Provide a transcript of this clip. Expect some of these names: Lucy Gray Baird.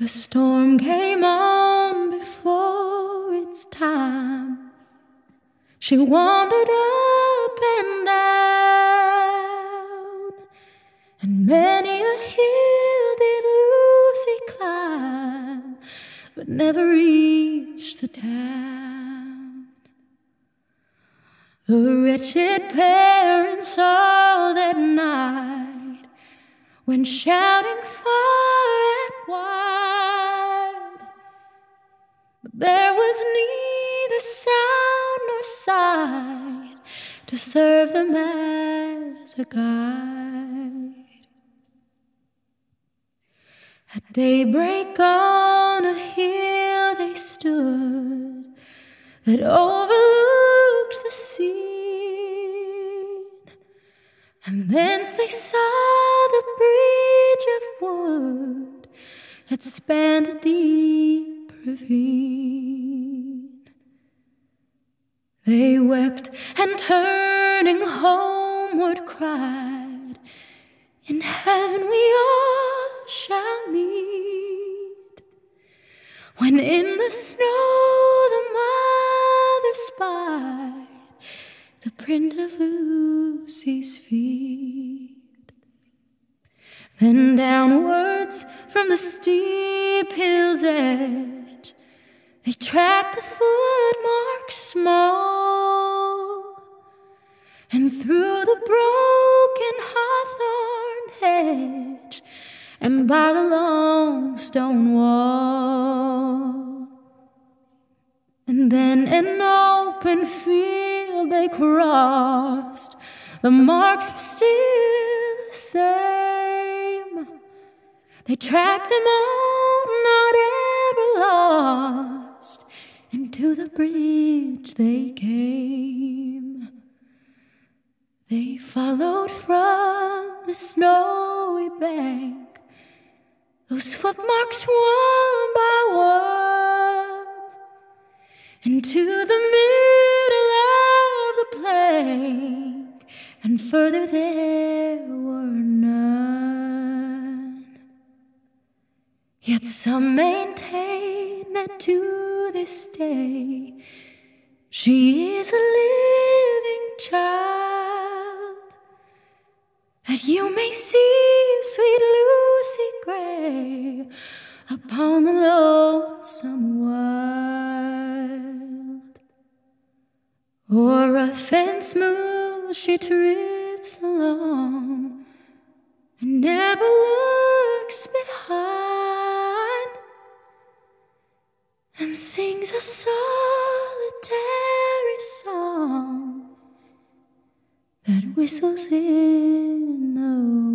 The storm came on before its time. She wandered up and down, and many a hill did Lucy climb, but never reached the town. The wretched parents saw that night when shouting far and wide. There was neither sound nor sight to serve them as a guide. At daybreak on a hill they stood that overlooked the sea, and thence they saw the bridge of wood that spanned a deep ravine. They wept and turning homeward cried, "In heaven we all shall meet." When in the snow the mother spied the print of Lucy's feet. Then downwards from the steep hill's edge they tracked the footmarks small, and through the broken hawthorn hedge, and by the long stone wall. And then an open field they crossed, the marks were still the same. They tracked them all, not ever lost, and to the bridge they came. They followed from the snowy bank those footmarks one by one, and to the middle of the plain, and further there were none. Yet some maintain that to this day she is a living child, that you may see sweet Lucy Gray upon the lonesome wild. O'er rough and smooth she trips along, and never looks behind, and sings a solitary song that whistles in the wind.